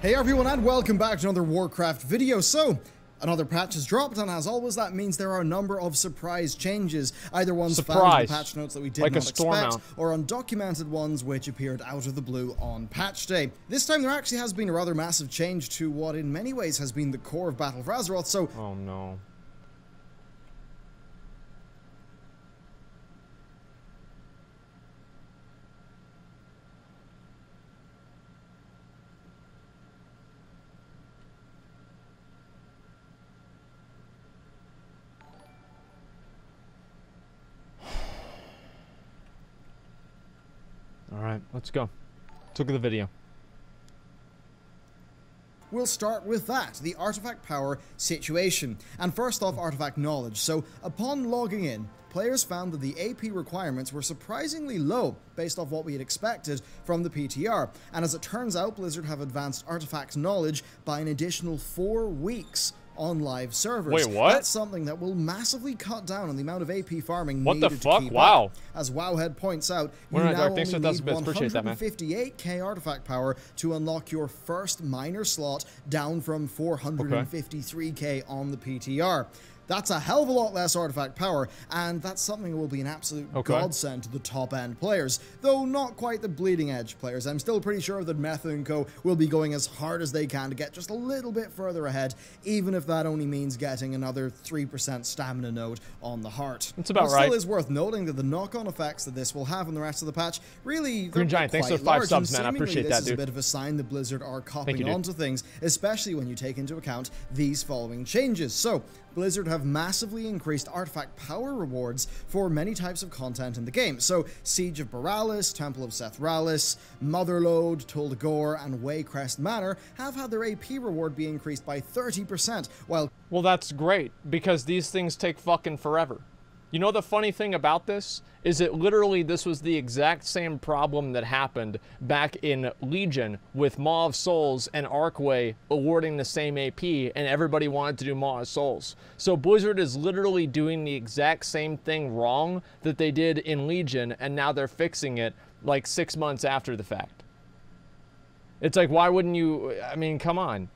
Hey everyone, and welcome back to another Warcraft video. So, another patch has dropped, and as always, that means there are a number of surprise changes. Either ones found in the patch notes that we did not expect, or undocumented ones which appeared out of the blue on patch day. This time there actually has been a rather massive change to what in many ways has been the core of Battle for Azeroth, so... Oh no. Let's go. Let's look at the video. We'll start with that, the artifact power situation. And first off, artifact knowledge. So, upon logging in, players found that the AP requirements were surprisingly low, based off what we had expected from the PTR. And as it turns out, Blizzard have advanced artifact knowledge by an additional 4 weeks on live servers. Wait, what? That's something that will massively cut down on the amount of AP farming needed to keep up. What the fuck? Wow. As Wowhead points out, you now only need 158k artifact power to unlock your first minor slot, down from 453k on the PTR. That's a hell of a lot less artifact power, and that's something that will be an absolute godsend to the top-end players, though not quite the bleeding-edge players. I'm still pretty sure that Method & Co. will be going as hard as they can to get just a little bit further ahead, even if that only means getting another 3% stamina node on the heart. It's about right. It still is worth noting that the knock-on effects that this will have on the rest of the patch, really, Green Giant, thanks for 5 subs, man. I appreciate that, dude. This is a bit of a sign that Blizzard are copying onto things, especially when you take into account these following changes. So, Blizzard have massively increased artifact power rewards for many types of content in the game. So, Siege of Boralus, Temple of Sethralis, Motherlode, Tol Dagor, and Waycrest Manor have had their AP reward be increased by 30%, while... Well, that's great, because these things take fucking forever. You know the funny thing about this? Is it literally this was the exact same problem that happened back in Legion with Maw of Souls and Arcway awarding the same AP, and everybody wanted to do Maw of Souls. So Blizzard is literally doing the exact same thing wrong that they did in Legion, and now they're fixing it like 6 months after the fact. It's like, why wouldn't you? I mean, come on.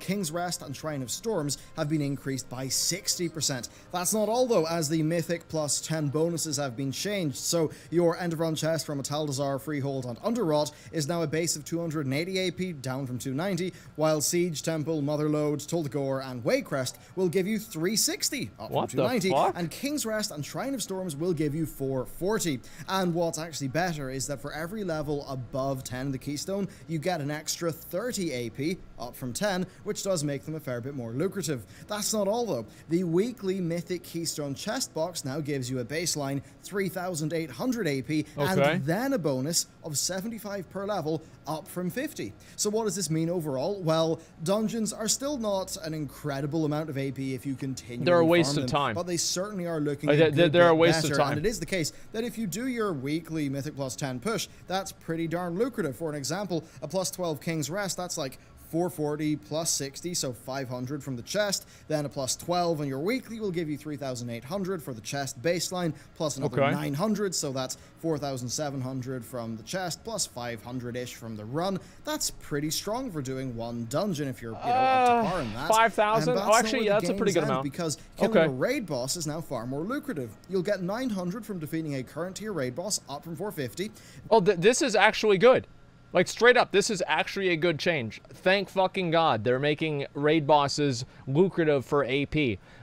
King's Rest and Shrine of Storms have been increased by 60%. That's not all, though, as the Mythic plus 10 bonuses have been changed. So your end of run chest from Atal'Dazar, Freehold, and Underrot is now a base of 280 AP, down from 290, while Siege, Temple, Motherlode, Tol Dagor, and Waycrest will give you 360, up from 290, and King's Rest and Shrine of Storms will give you 440. And what's actually better is that for every level above 10 in the Keystone, you get an extra 30 AP, up from 10, which does make them a fair bit more lucrative. That's not all, though. The weekly Mythic Keystone chest box now gives you a baseline 3,800 AP, and then a bonus of 75 per level, up from 50. So what does this mean overall? Well, dungeons are still not an incredible amount of AP if you continue. They're a waste of time. But they certainly are looking they're a waste of time. And it is the case that if you do your weekly Mythic plus 10 push, that's pretty darn lucrative. For an example, a plus 12 King's Rest, that's like 440 plus 60, so 500 from the chest, then a plus 12 on your weekly will give you 3,800 for the chest baseline, plus another 900, so that's 4,700 from the chest, plus 500-ish from the run. That's pretty strong for doing one dungeon if you're up to par in that. 5,000? Oh, actually, yeah, that's a pretty good amount. Because killing a raid boss is now far more lucrative. You'll get 900 from defeating a current tier raid boss, up from 450. Oh, this is actually good. Like, straight up, this is actually a good change. Thank fucking God they're making raid bosses lucrative for AP.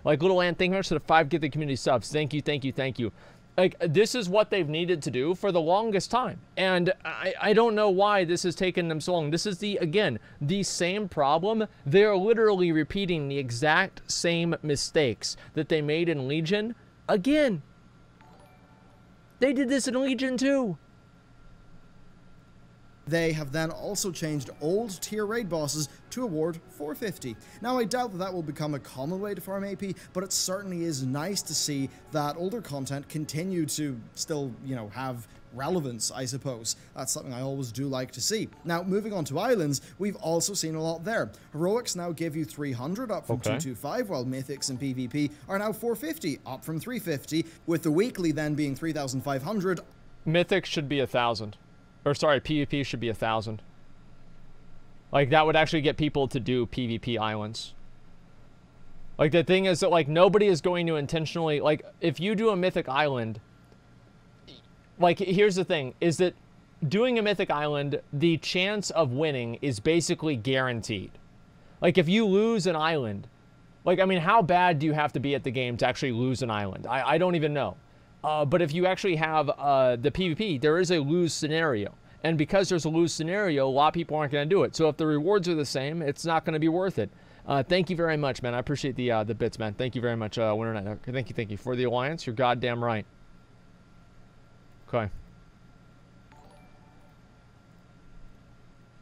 Like, Little Ant, thank you much for the 5 Get the Community subs. Thank you, thank you, thank you. Like, this is what they've needed to do for the longest time. And I don't know why this has taken them so long. This is, again, the same problem. They're literally repeating the exact same mistakes that they made in Legion. Again, they did this in Legion too. They have then also changed old tier raid bosses to award 450. Now, I doubt that that will become a common way to farm AP, but it certainly is nice to see that older content continue to still, you know, have relevance, I suppose. That's something I always do like to see. Now, moving on to islands, we've also seen a lot there. Heroics now give you 300, up from 225, while Mythics and PvP are now 450, up from 350, with the weekly then being 3,500. Mythics should be 1,000. Or sorry, PvP should be 1,000. Like, that would actually get people to do PvP islands. Like, the thing is that, like, nobody is going to intentionally... Like, if you do a Mythic Island... Like, here's the thing, is that doing a Mythic Island, the chance of winning is basically guaranteed. Like, if you lose an island... Like, I mean, how bad do you have to be at the game to actually lose an island? I don't even know. But if you actually have the PvP, there is a lose scenario. And because there's a lose scenario, a lot of people aren't going to do it. So if the rewards are the same, it's not going to be worth it. Thank you very much, man. I appreciate the bits, man. Thank you very much, Winter Night. Thank you for the alliance. You're goddamn right. Okay.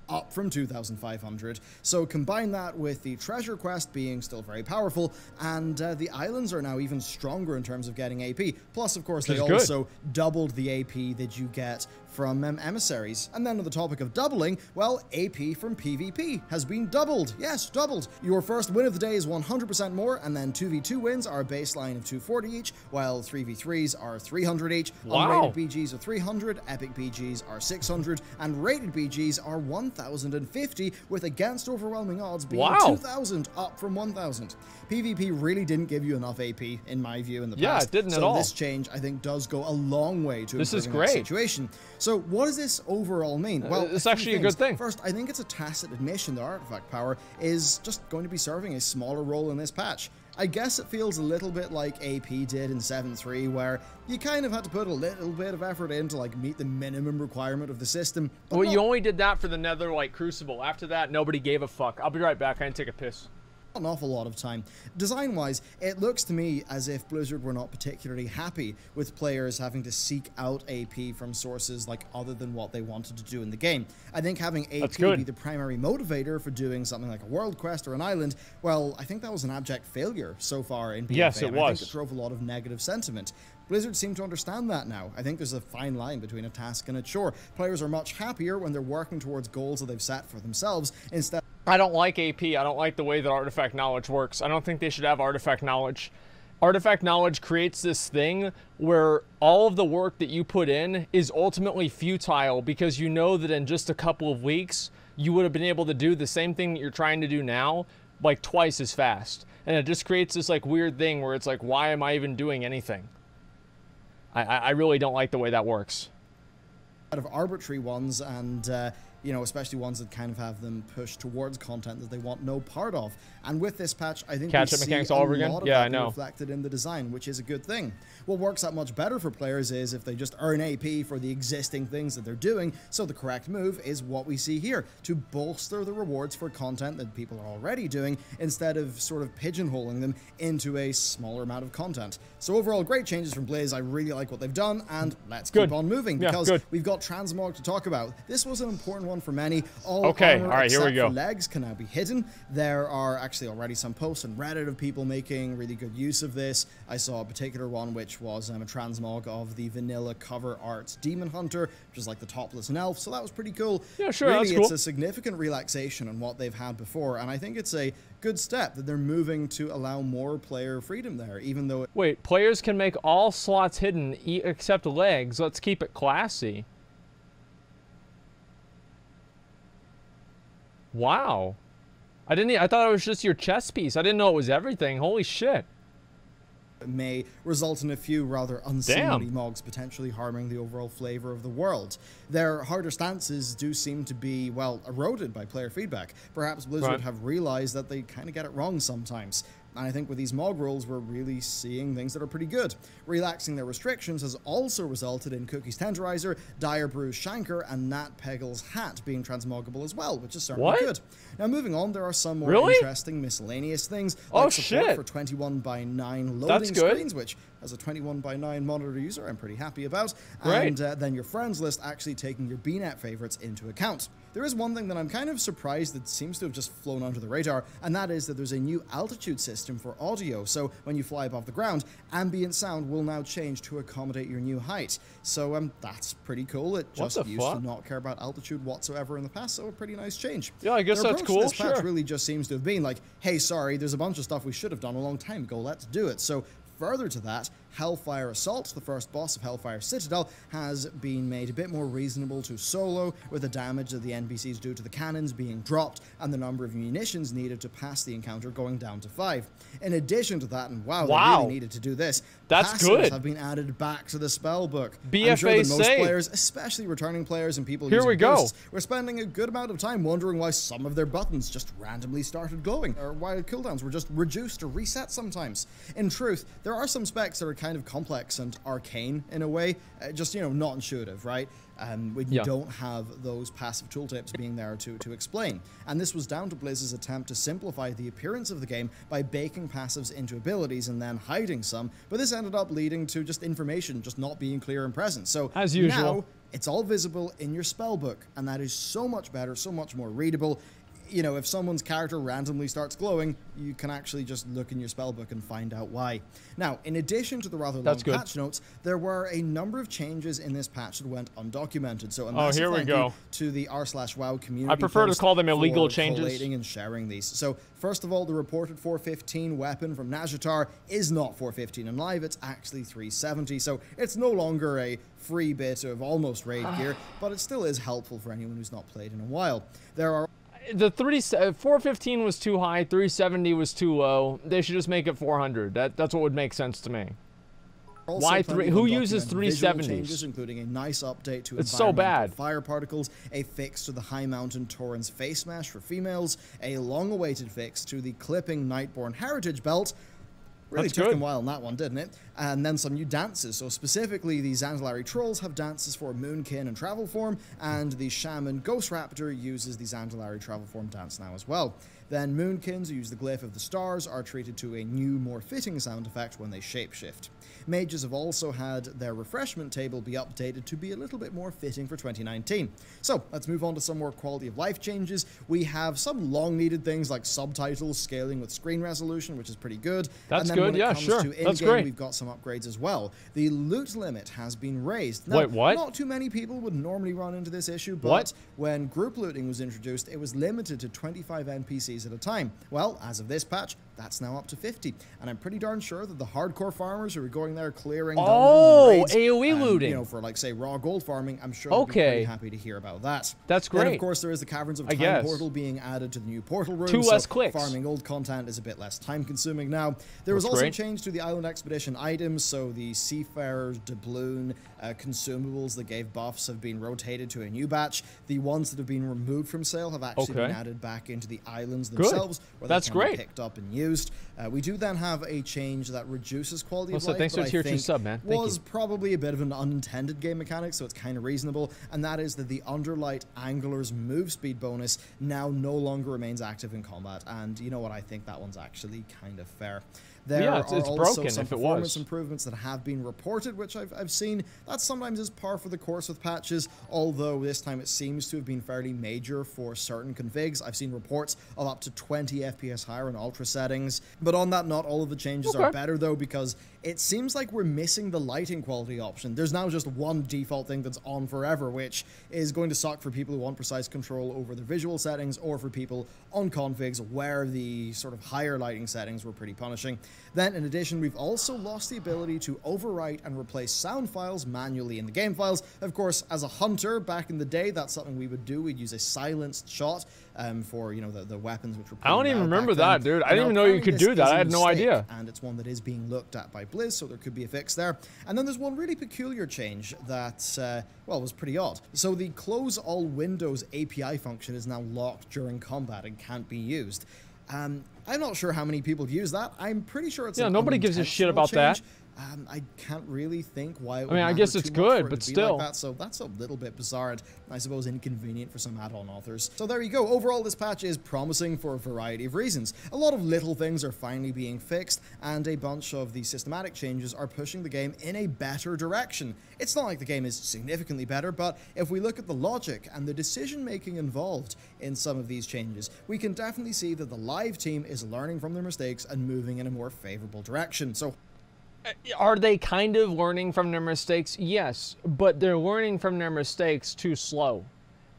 Up from 2,500. So combine that with the treasure quest being still very powerful, and the islands are now even stronger in terms of getting AP. Plus, of course, they also doubled the AP that you get from emissaries. And then on the topic of doubling, well, AP from PvP has been doubled. Yes, doubled. Your first win of the day is 100% more, and then 2v2 wins are a baseline of 240 each, while 3v3s are 300 each. Wow. Unrated BGs are 300, epic BGs are 600, and rated BGs are 1,050, with against overwhelming odds being 2,000, up from 1,000. PvP really didn't give you enough AP, in my view, in the past. Yeah, it didn't at all. So this change, I think, does go a long way to improving that situation. So what does this overall mean? Well, it's actually a good thing. First, I think it's a tacit admission that artifact power is just going to be serving a smaller role in this patch. I guess it feels a little bit like AP did in 7.3, where you kind of had to put a little bit of effort in to, like, meet the minimum requirement of the system. Well, you only did that for the Netherlight Crucible. After that, nobody gave a fuck. I'll be right back. I need to take a piss. An awful lot of time. Design-wise, it looks to me as if Blizzard were not particularly happy with players having to seek out AP from sources like other than what they wanted to do in the game. I think having AP be the primary motivator for doing something like a world quest or an island, well, I think that was an abject failure so far in BFA. Yes, it was. I think it drove a lot of negative sentiment. Blizzard seem to understand that now. I think there's a fine line between a task and a chore. Players are much happier when they're working towards goals that they've set for themselves instead. I don't like AP. I don't like the way that artifact knowledge works. I don't think they should have artifact knowledge. Artifact knowledge creates this thing where all of the work that you put in is ultimately futile, because you know that in just a couple of weeks, you would have been able to do the same thing that you're trying to do now, like twice as fast. And it just creates this like weird thing where it's like, why am I even doing anything? I really don't like the way that works. Out of arbitrary ones, and you know, especially ones that kind of have them push towards content that they want no part of. And with this patch, I think catch-up mechanics all over again. Yeah, I know. Reflected in the design, which is a good thing. What works out much better for players is if they just earn AP for the existing things that they're doing. So the correct move is what we see here, to bolster the rewards for content that people are already doing, instead of sort of pigeonholing them into a smaller amount of content. So overall, great changes from Blizz. I really like what they've done, and let's keep on moving, because we've got transmog to talk about. This was an important one for many. All right, here we go. Legs can now be hidden. There are actually already some posts on Reddit of people making really good use of this. I saw a particular one which was a transmog of the vanilla cover art Demon Hunter, which is like the topless and elf, so that was pretty cool. Yeah, sure, really, that's cool. It's a significant relaxation on what they've had before, and I think it's a good step that they're moving to allow more player freedom there, even though it wait, players can make all slots hidden except legs. Let's keep it classy. Wow. I thought it was just your chess piece. I didn't know it was everything. Holy shit. It may result in a few rather unseemly mogs potentially harming the overall flavor of the world. Their harder stances do seem to be, well, eroded by player feedback. Perhaps Blizzard have realized that they kind of get it wrong sometimes. And I think with these mog rules, we're really seeing things that are pretty good. Relaxing their restrictions has also resulted in Cookie's Tenderizer, Dire Brew's Shanker, and Nat Peggle's Hat being transmogable as well, which is certainly good. Now, moving on, there are some more interesting miscellaneous things, like support for 21x9 loading screens, which, as a 21x9 monitor user, I'm pretty happy about. And then your friends list actually taking your BNet favorites into account. There is one thing that I'm kind of surprised that seems to have just flown under the radar, and that is that there's a new altitude system for audio. So when you fly above the ground, ambient sound will now change to accommodate your new height. So that's pretty cool. It just used to not care about altitude whatsoever in the past, so a pretty nice change. Yeah, I guess that's cool. This patch really just seems to have been like, hey, sorry, there's a bunch of stuff we should have done a long time ago. Let's do it. So further to that, Hellfire Assault, the first boss of Hellfire Citadel, has been made a bit more reasonable to solo, with the damage that the NPCs do to the cannons being dropped and the number of munitions needed to pass the encounter going down to 5. In addition to that, and wow, they really needed to do this, that's good, have been added back to the spellbook. BFA, I'm sure that most players, especially returning players and people using ghosts, were spending a good amount of time wondering why some of their buttons just randomly started glowing, or why cooldowns were just reduced or reset sometimes. In truth, there are some specs that are kind of complex and arcane in a way, just, you know, not intuitive, right? When you don't have those passive tooltips being there to explain. And this was down to Blizzard's attempt to simplify the appearance of the game by baking passives into abilities and then hiding some, but this ended up leading to just information just not being clear and present. So as usual, now it's all visible in your spellbook, and that is so much better, so much more readable. You know, if someone's character randomly starts glowing, you can actually just look in your spellbook and find out why. Now, in addition to the rather long patch notes, there were a number of changes in this patch that went undocumented. So, here we go to the r/wow community. I prefer to call them illegal changes. Collating and sharing these. So, first of all, the reported 415 weapon from Nazjatar is not 415 in live. It's actually 370. So it's no longer a free bit of almost raid gear, but it still is helpful for anyone who's not played in a while. There are the 415 was too high, 370 was too low. They should just make it 400. That's what would make sense to me. Also, why who uses 370s? Including a nice update to fire particles, a fix to the High Mountain Tauren's face mash for females, a long-awaited fix to the clipping Nightborn heritage belt. Really took them a while on that one, didn't it? And then some new dances. So specifically, the Zandalari trolls have dances for Moonkin and Travelform, and the Shaman Ghost Raptor uses the Zandalari Travelform dance now as well. Then Moonkins, who use the Glyph of the Stars, are treated to a new, more fitting sound effect when they shapeshift. Mages have also had their refreshment table be updated to be a little bit more fitting for 2019. So let's move on to some more quality of life changes. We have some long-needed things like subtitles scaling with screen resolution, which is pretty good. That's good, yeah, sure. That's great. We've got some upgrades as well. The loot limit has been raised. Now, wait, what? Not too many people would normally run into this issue, but when group looting was introduced, it was limited to 25 NPCs at a time. Well, as of this patch, that's now up to 50, and I'm pretty darn sure that the hardcore farmers who are going there clearing dungeons and raids, AoE looting, you know, for like say raw gold farming, I'm sure they'll be pretty happy to hear about that. That's great. And of course, there is the Caverns of Time portal being added to the new portal room. Two less clicks. Farming old content is a bit less time consuming now. There was also a change to the Island Expedition items, so the Seafarers Doubloon consumables that gave buffs have been rotated to a new batch. The ones that have been removed from sale have actually been added back into the islands themselves, where they can be picked up and used. We do then have a change that reduces quality of life. Thanks for the tier 2 sub, man. Thank you. Probably a bit of an unintended game mechanic, so it's kind of reasonable, and that is that the Underlight Angler's move speed bonus now no longer remains active in combat, and you know what, I think that one's actually kind of fair. There are also some performance improvements that have been reported, which I've seen. That sometimes is par for the course with patches, although this time it seems to have been fairly major for certain configs. I've seen reports of up to 20 FPS higher in ultra settings. But on that, not all of the changes are better, though, because it seems like we're missing the lighting quality option. There's now just one default thing that's on forever, which is going to suck for people who want precise control over their visual settings, or for people on configs where the sort of higher lighting settings were pretty punishing. Then, in addition, we've also lost the ability to overwrite and replace sound files manually in the game files. Of course, as a hunter back in the day, that's something we would do. We'd use a silenced shot for, you know, the weapons which were I don't even remember that, dude. I didn't even know you could do that. I had no idea. And it's one that is being looked at by Blizz, so there could be a fix there. And then there's one really peculiar change that, well, was pretty odd. So the close all windows API function is now locked during combat and can't be used. I'm not sure how many people have used that. I'm pretty sure it's nobody gives a shit about that. I can't really think why. I mean, I guess it's good, but still. Like that, so that's a little bit bizarre and I suppose inconvenient for some add-on authors. So there you go. Overall, this patch is promising for a variety of reasons. A lot of little things are finally being fixed, and a bunch of the systematic changes are pushing the game in a better direction. It's not like the game is significantly better, but if we look at the logic and the decision-making involved in some of these changes, we can definitely see that the live team is learning from their mistakes and moving in a more favorable direction. So are they kind of learning from their mistakes? Yes, but they're learning from their mistakes too slow.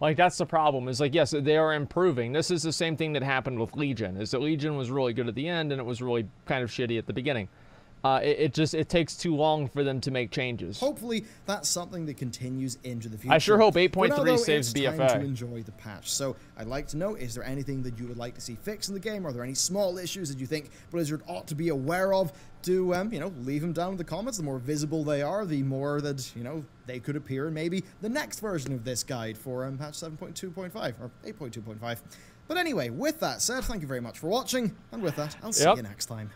Like, that's the problem. Is like, yes, they are improving. This is the same thing that happened with Legion, is that Legion was really good at the end and it was really kind of shitty at the beginning. It takes too long for them to make changes. Hopefully, that's something that continues into the future. I sure hope 8.3 saves BFA. Time to enjoy the patch. So I'd like to know, is there anything that you would like to see fixed in the game? Are there any small issues that you think Blizzard ought to be aware of? Do you know, leave them down in the comments. The more visible they are, the more that they could appear in maybe the next version of this guide for patch 7.2.5 or 8.2.5. But anyway, with that said, thank you very much for watching, and with that, I'll see you next time.